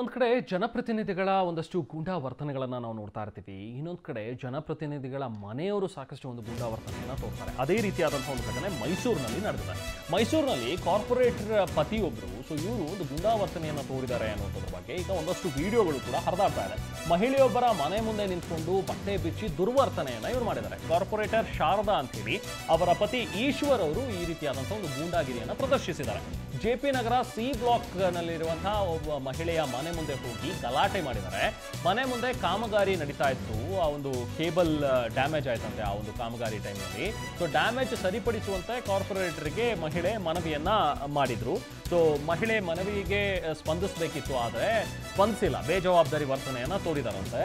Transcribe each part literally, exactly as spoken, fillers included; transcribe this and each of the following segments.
ಒಂದು ಕಡೆ ಜನಪ್ರತಿನಿಧಿಗಳ ಒಂದಷ್ಟು ಗೂಂಡಾ ವರ್ತನೆಗಳನ್ನು ನಾವು ನೋಡ್ತಾ ಇರ್ತೀವಿ. ಇನ್ನೊಂದು ಕಡೆ ಜನಪ್ರತಿನಿಧಿಗಳ ಮನೆಯವರು ಸಾಕಷ್ಟು ಒಂದು ಗೂಂಡಾ ವರ್ತನೆಯನ್ನು ತೋರ್ತಾರೆ. ಅದೇ ರೀತಿಯಾದಂಥ ಒಂದು ಘಟನೆ ಮೈಸೂರಿನಲ್ಲಿ ನಡೆದಿದೆ. ಮೈಸೂರಿನಲ್ಲಿ ಕಾರ್ಪೊರೇಟರ್ ಪತಿಯೊಬ್ಬರು ಸೊ ಇವರು ಒಂದು ಗೂಂಡಾ ವರ್ತನೆಯನ್ನು ತೋರಿದ್ದಾರೆ ಅನ್ನೋದ್ರ ಬಗ್ಗೆ ಈಗ ಒಂದಷ್ಟು ವಿಡಿಯೋಗಳು ಕೂಡ ಹರಿದಾಡ್ತಾ ಇದೆ. ಮಹಿಳೆಯೊಬ್ಬರ ಮನೆ ಮುಂದೆ ನಿಂತ್ಕೊಂಡು ಬಟ್ಟೆ ಬಿಚ್ಚಿ ದುರ್ವರ್ತನೆಯನ್ನು ಇವರು ಮಾಡಿದ್ದಾರೆ. ಕಾರ್ಪೊರೇಟರ್ ಶಾರದಾ ಅಂತೇಳಿ ಅವರ ಪತಿ ಈಶ್ವರ್ ಅವರು ಈ ರೀತಿಯಾದಂಥ ಒಂದು ಗೂಂಡಾಗಿರಿಯನ್ನು ಪ್ರದರ್ಶಿಸಿದ್ದಾರೆ. ಜೆ ಪಿ ನಗರ ಸಿ ಬ್ಲಾಕ್ನಲ್ಲಿರುವಂತಹ ಒಬ್ಬ ಮಹಿಳೆಯ ಮನೆ ಮುಂದೆ ಹೋಗಿ ಗಲಾಟೆ ಮಾಡಿದ್ದಾರೆ. ಮನೆ ಮುಂದೆ ಕಾಮಗಾರಿ ನಡೀತಾ ಇತ್ತು, ಆ ಒಂದು ಕೇಬಲ್ ಡ್ಯಾಮೇಜ್ ಆಯ್ತಂತೆ ಆ ಒಂದು ಕಾಮಗಾರಿ ಟೈಮಲ್ಲಿ. ಸೊ ಡ್ಯಾಮೇಜ್ ಸರಿಪಡಿಸುವಂತೆ ಕಾರ್ಪೊರೇಟರ್ಗೆ ಮಹಿಳೆ ಮನವಿಯನ್ನ ಮಾಡಿದ್ರು. ಸೊ ಮಹಿಳೆ ಮನವಿಗೆ ಸ್ಪಂದಿಸಬೇಕಿತ್ತು, ಆದರೆ ಸ್ಪಂದಿಸಿಲ್ಲ, ಬೇಜವಾಬ್ದಾರಿ ವರ್ತನೆಯನ್ನ ತೋರಿದಾರಂತೆ.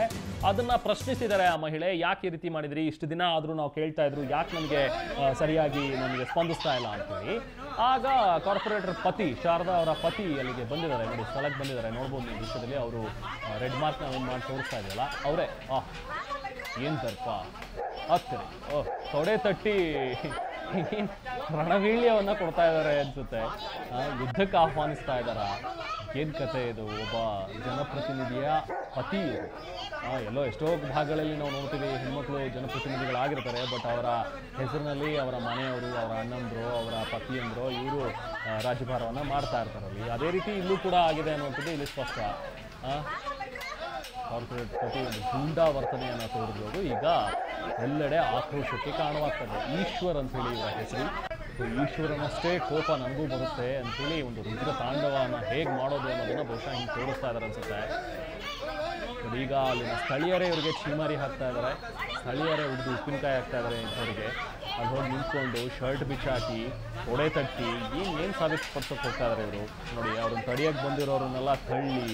ಅದನ್ನ ಪ್ರಶ್ನಿಸಿದರೆ ಆ ಮಹಿಳೆ, ಯಾಕೆ ಈ ರೀತಿ ಮಾಡಿದ್ರಿ, ಇಷ್ಟು ದಿನ ಆದರೂ ನಾವು ಕೇಳ್ತಾ ಇದ್ರು, ಯಾಕೆ ನಮಗೆ ಸರಿಯಾಗಿ ನಮಗೆ ಸ್ಪಂದಿಸ್ತಾ ಇಲ್ಲ ಅಂತೇಳಿ. ಆಗ ಕಾರ್ಪೊರೇಟರ್ ಪತಿ ಶಾರದಾ ಅವರ ಪತಿ ಅಲ್ಲಿಗೆ ಬಂದಿದ್ದಾರೆ, ನೋಡಿ ಸ್ಥಳಕ್ಕೆ ಬಂದಿದ್ದಾರೆ, ನೋಡ್ಬೋದು ಈ ವಿಷಯದಲ್ಲಿ ಅವರು ರೆಡ್ ಮಾರ್ಕ್ನ ಏನು ಮಾಡಿ ತೋರಿಸ್ತಾ ಇದೆಯಲ್ಲ ಅವರೇ. ಆಹ್ ಏನು ಸರ್ಪ ಆಗ್ತಾರೆ, ಓಹ್ ತೊಡೆ ತಟ್ಟಿ ರಣವೀಳ್ಯವನ್ನು ಕೊಡ್ತಾ ಇದ್ದಾರೆ ಅನ್ಸುತ್ತೆ. ಯುದ್ಧಕ್ಕೆ ಆಹ್ವಾನಿಸ್ತಾ ಇದ್ದಾರಾ, ಏನು ಕತೆ ಇದು? ಒಬ್ಬ ಜನಪ್ರತಿನಿಧಿಯ ಪತಿ ಎಲ್ಲೋ ಎಷ್ಟೋ ಭಾಗಗಳಲ್ಲಿ ನಾವು ನೋಡ್ತೀವಿ, ಹೆಣ್ಮಕ್ಳು ಜನಪ್ರತಿನಿಧಿಗಳಾಗಿರ್ತಾರೆ, ಬಟ್ ಅವರ ಹೆಸರಿನಲ್ಲಿ ಅವರ ಮನೆಯವರು, ಅವರ ಅಣ್ಣಂದರು, ಅವರ ಪತಿಯಂದರು ಇವರು ರಾಜಭಾರವನ್ನು ಮಾಡ್ತಾ ಇರ್ತಾರಲ್ಲಿ. ಅದೇ ರೀತಿ ಇಲ್ಲೂ ಕೂಡ ಆಗಿದೆ ಅನ್ನುವಂಥದ್ದು ಇಲ್ಲಿ ಸ್ಪಷ್ಟ. ಕಾರ್ಪೊರೇಟ್ ಪತಿ ಒಂದು ಗೂಂಡಾ ವರ್ತನೆಯನ್ನು ತೋರಿದ್ರು, ಈಗ ಎಲ್ಲೆಡೆ ಆಕ್ರೋಶಕ್ಕೆ ಕಾರಣವಾಗ್ತದೆ. ಈಶ್ವರ್ ಅಂತ ಹೇಳಿ ಇವರ ಹೆಸರು. ಈಶ್ವರನಷ್ಟೇ ಕೋಪ ನನಗೂ ಬರುತ್ತೆ ಅಂತೇಳಿ ಒಂದು ರುದ್ರ ತಾಂಡವನ ಹೇಗೆ ಮಾಡೋದು ಅನ್ನೋದನ್ನ ಬಹುಶಃ ಹಿಂಗೆ ತೋರಿಸ್ತಾ ಇದ್ದಾರೆ ಅನ್ಸುತ್ತೆ. ಈಗ ಅಲ್ಲಿನ ಸ್ಥಳೀಯರೇ ಇವರಿಗೆ ಛೀಮಾರಿ ಹಾಕ್ತಾ ಇದ್ದಾರೆ, ಸ್ಥಳೀಯರೇ ಹುಡುಗಿ ಉಪ್ಪಿನಕಾಯಿ ಹಾಕ್ತಾ ಇದ್ದಾರೆ ಇಂಥವ್ರಿಗೆ. ಅಲ್ಲಿ ಹೋಗಿ ನಿಂತ್ಕೊಂಡು ಶರ್ಟ್ ಬಿಚ್ಚಾಕಿ ಒಡೆ ತಟ್ಟಿ ಏನು ಏನು ಸಾಧಿಸ್ಪಡ್ಸೋಕೆ ಹೋಗ್ತಾ ಇದ್ದಾರೆ ಇವರು. ನೋಡಿ ಅವ್ರನ್ನ ತಡೆಯೋಕ್ಕೆ ಬಂದಿರೋರನ್ನೆಲ್ಲ ತಳ್ಳಿ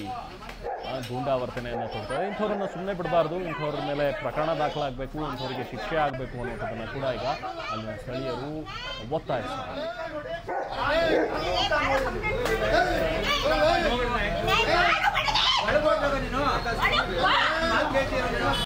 ಗೂಂಡಾ ವರ್ತನೆಯನ್ನು ಕೊಡ್ತಾರೆ. ಇಂಥವ್ರನ್ನ ಸುಮ್ಮನೆ ಬಿಡಬಾರ್ದು, ಇಂಥವ್ರ ಮೇಲೆ ಪ್ರಕರಣ ದಾಖಲಾಗಬೇಕು, ಇಂಥವ್ರಿಗೆ ಶಿಕ್ಷೆ ಆಗಬೇಕು ಅನ್ನೋದನ್ನು ಕೂಡ ಈಗ ಅಲ್ಲಿನ ಸ್ಥಳೀಯರು ಒತ್ತಾಯಿಸ್ತಾರೆ.